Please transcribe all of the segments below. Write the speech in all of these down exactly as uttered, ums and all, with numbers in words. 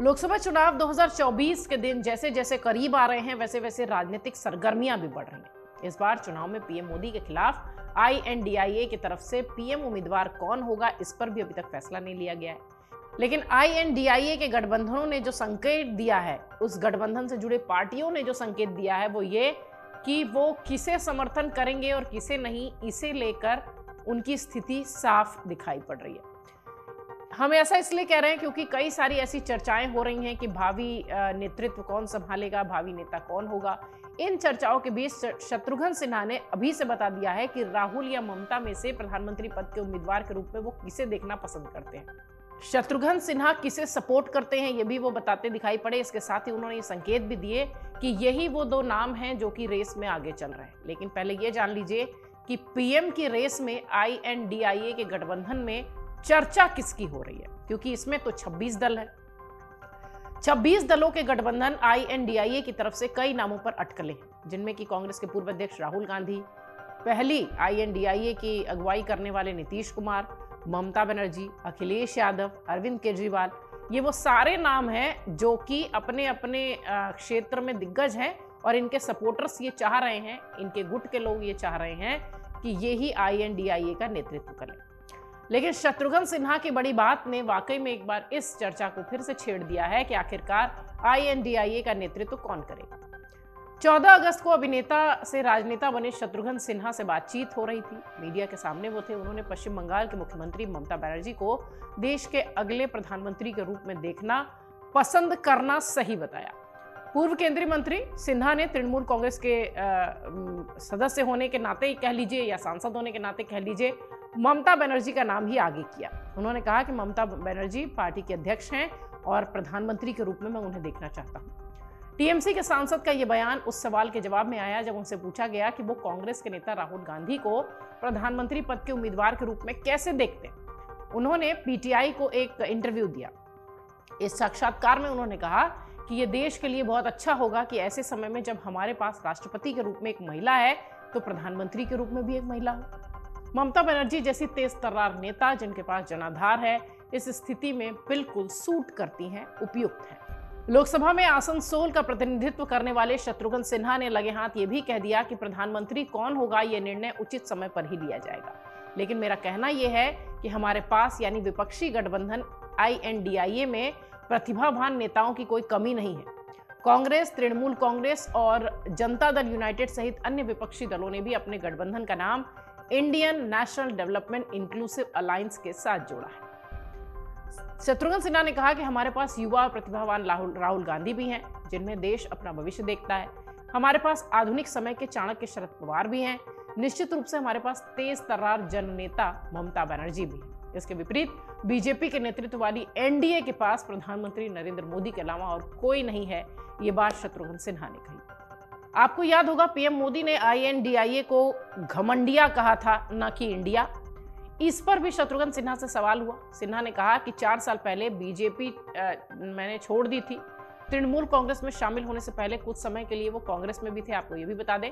लोकसभा चुनाव दो हज़ार चौबीस के दिन जैसे जैसे करीब आ रहे हैं वैसे वैसे राजनीतिक सरगर्मियां भी बढ़ रही हैं। इस बार चुनाव में पीएम मोदी के खिलाफ आई एन डी आई ए की तरफ से पीएम उम्मीदवार कौन होगा इस पर भी अभी तक फैसला नहीं लिया गया है, लेकिन आई एन डी आई ए के गठबंधनों ने जो संकेत दिया है, उस गठबंधन से जुड़े पार्टियों ने जो संकेत दिया है वो ये कि वो किसे समर्थन करेंगे और किसे नहीं, इसे लेकर उनकी स्थिति साफ दिखाई पड़ रही है। हम ऐसा इसलिए कह रहे हैं क्योंकि कई सारी ऐसी चर्चाएं हो रही हैं कि भावी नेतृत्व कौन संभालेगा, भावी नेता कौन होगा। इन चर्चाओं के बीच शत्रुघ्न सिन्हा ने अभी से बता दिया है कि राहुल या ममता में से प्रधानमंत्री पद के उम्मीदवार के रूप में वो किसे देखना पसंद करते हैं। शत्रुघ्न सिन्हा किसे सपोर्ट करते हैं ये भी वो बताते दिखाई पड़े। इसके साथ ही उन्होंने ये संकेत भी दिए कि यही वो दो नाम हैं जो कि रेस में आगे चल रहे हैं। लेकिन पहले ये जान लीजिए कि पीएम की रेस में आई एन डी आई ए के गठबंधन में चर्चा किसकी हो रही है, क्योंकि इसमें तो छब्बीस दल है। छब्बीस दलों के गठबंधन आई एन डी आई ए की तरफ से कई नामों पर अटकले हैं, जिनमें कि कांग्रेस के पूर्व अध्यक्ष राहुल गांधी, पहली आई एन डी आई ए की अगुवाई करने वाले नीतीश कुमार, ममता बनर्जी, अखिलेश यादव, अरविंद केजरीवाल, ये वो सारे नाम हैं जो कि अपने अपने क्षेत्र में दिग्गज हैं और इनके सपोर्टर्स ये चाह रहे हैं, इनके गुट के लोग ये चाह रहे हैं कि यही आई एन डी आई ए का नेतृत्व करें। लेकिन शत्रुघ्न सिन्हा की बड़ी बात ने वाकई में एक बार इस चर्चा को फिर से छेड़ दिया है कि आखिरकार आई एन डी आई ए का नेतृत्व कौन करेगा। चौदह अगस्त को अभिनेता से राजनेता बने शत्रुघ्न सिन्हा से बातचीत हो रही थी, मीडिया के सामने वो थे। उन्होंने पश्चिम बंगाल के मुख्यमंत्री ममता बनर्जी को देश के अगले प्रधानमंत्री के रूप में देखना पसंद करना सही बताया। पूर्व केंद्रीय मंत्री सिन्हा ने तृणमूल कांग्रेस के आ, सदस्य होने के नाते कह लीजिए या सांसद होने के नाते कह लीजिए ममता बनर्जी का नाम ही आगे किया। उन्होंने कहा कि ममता बनर्जी पार्टी के अध्यक्ष हैं और प्रधानमंत्री के रूप में मैं उन्हें देखना चाहता हूँ। टी एम सी के सांसद का ये बयान उस सवाल के जवाब में आया जब उनसे पूछा गया कि वो कांग्रेस के नेता राहुल गांधी को प्रधानमंत्री पद के उम्मीदवार के रूप में कैसे देखते हैं। उन्होंने पी टी आई को एक इंटरव्यू दिया। इस साक्षात्कार में उन्होंने कहा कि ये देश के लिए बहुत अच्छा होगा कि ऐसे समय में जब हमारे पास राष्ट्रपति के रूप में एक महिला है तो प्रधानमंत्री के रूप में भी एक महिला हो। ममता बनर्जी जैसी तेज तर्रार नेता जिनके पास जनाधार है, इस स्थिति में बिल्कुल सूट करती हैं, उपयुक्त हैं। लोकसभा में आसनसोल का प्रतिनिधित्व करने वाले शत्रुघ्न सिन्हा ने लगे हाथ ये भी कह दिया कि प्रधानमंत्री कौन होगा ये निर्णय उचित समय पर ही लिया जाएगा, लेकिन मेरा कहना यह है कि हमारे पास यानी विपक्षी गठबंधन आई एन डी आई ए में प्रतिभावान नेताओं की कोई कमी नहीं है। कांग्रेस, तृणमूल कांग्रेस और जनता दल यूनाइटेड सहित अन्य विपक्षी दलों ने भी अपने गठबंधन का नाम Indian national development inclusive alliance के साथ जोड़ा है। शत्रुघ्न सिन्हा ने कहा कि हमारे पास युवा और प्रतिभावान राहुल गांधी भी हैं, जिनमें देश अपना भविष्य देखता है। हमारे पास आधुनिक समय के चाणक्य शरद पवार भी हैं। निश्चित रूप से हमारे पास तेज तर्रार जननेता ममता बनर्जी भी है। इसके विपरीत बीजेपी के नेतृत्व वाली एन डी ए के पास प्रधानमंत्री नरेंद्र मोदी के अलावा और कोई नहीं है। ये बात शत्रुघ्न सिन्हा ने कही। आपको याद होगा पीएम मोदी ने आई एन डी आई ए को घमंडिया कहा था, ना कि इंडिया। इस पर भी शत्रुघ्न सिन्हा से सवाल हुआ। सिन्हा ने कहा कि चार साल पहले बीजेपी आ, मैंने छोड़ दी थी। तृणमूल कांग्रेस में शामिल होने से पहले कुछ समय के लिए वो कांग्रेस में भी थे, आपको ये भी बता दें।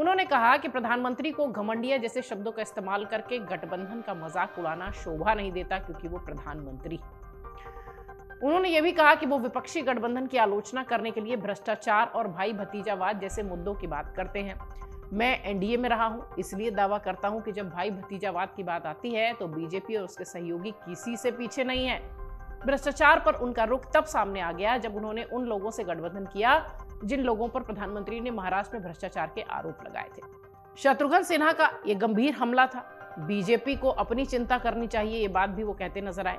उन्होंने कहा कि प्रधानमंत्री को घमंडिया जैसे शब्दों का इस्तेमाल करके गठबंधन का मजाक उड़ाना शोभा नहीं देता, क्योंकि वो प्रधानमंत्री। उन्होंने ये भी कहा कि वो विपक्षी गठबंधन की आलोचना करने के लिए भ्रष्टाचार और भाई भतीजावाद जैसे मुद्दों की बात करते हैं। मैं एन डी ए में रहा हूं, इसलिए दावा करता हूं कि जब भाई भतीजावाद की बात आती है तो बीजेपी और उसके सहयोगी किसी से पीछे नहीं है। भ्रष्टाचार पर उनका रुख तब सामने आ गया जब उन्होंने उन लोगों से गठबंधन किया जिन लोगों पर प्रधानमंत्री ने महाराष्ट्र में भ्रष्टाचार के आरोप लगाए थे। शत्रुघ्न सिन्हा का ये गंभीर हमला था। बीजेपी को अपनी चिंता करनी चाहिए, ये बात भी वो कहते नजर आए।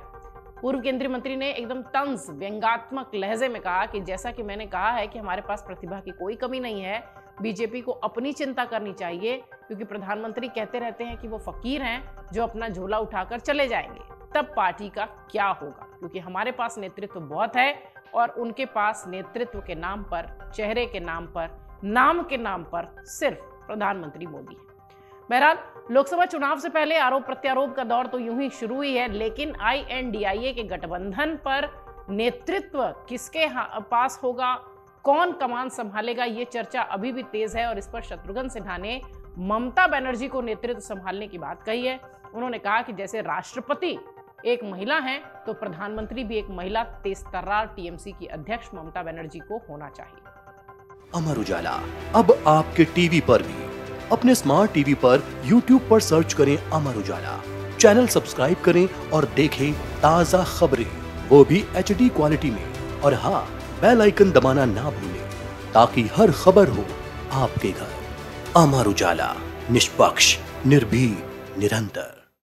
पूर्व केंद्रीय मंत्री ने एकदम तंज व्यंग्यात्मक लहजे में कहा कि जैसा कि मैंने कहा है कि हमारे पास प्रतिभा की कोई कमी नहीं है, बीजेपी को अपनी चिंता करनी चाहिए, क्योंकि प्रधानमंत्री कहते रहते हैं कि वो फकीर हैं जो अपना झोला उठाकर चले जाएंगे। तब पार्टी का क्या होगा, क्योंकि हमारे पास नेतृत्व बहुत है और उनके पास नेतृत्व के नाम पर, चेहरे के नाम पर, नाम के नाम पर सिर्फ प्रधानमंत्री मोदी है। बहरहाल, लोकसभा चुनाव से पहले आरोप प्रत्यारोप का दौर तो यूं ही शुरू ही है, लेकिन आई एन डी आई ए के गठबंधन पर नेतृत्व किसके पास होगा, कौन कमान संभालेगा, ये चर्चा अभी भी तेज है। और इस पर शत्रुघ्न सिन्हा ने ममता बनर्जी को नेतृत्व संभालने की बात कही है। उन्होंने कहा कि जैसे राष्ट्रपति एक महिला हैं तो प्रधानमंत्री भी एक महिला, तेज तर्रार टीएमसी की अध्यक्ष ममता बनर्जी को होना चाहिए। अमर उजाला अब आपके टीवी पर भी। अपने स्मार्ट टीवी पर यूट्यूब पर सर्च करें अमर उजाला, चैनल सब्सक्राइब करें और देखें ताजा खबरें, वो भी एचडी क्वालिटी में। और हाँ, बेल आइकन दबाना ना भूलें ताकि हर खबर हो आपके घर। अमर उजाला, निष्पक्ष, निर्भीक, निरंतर।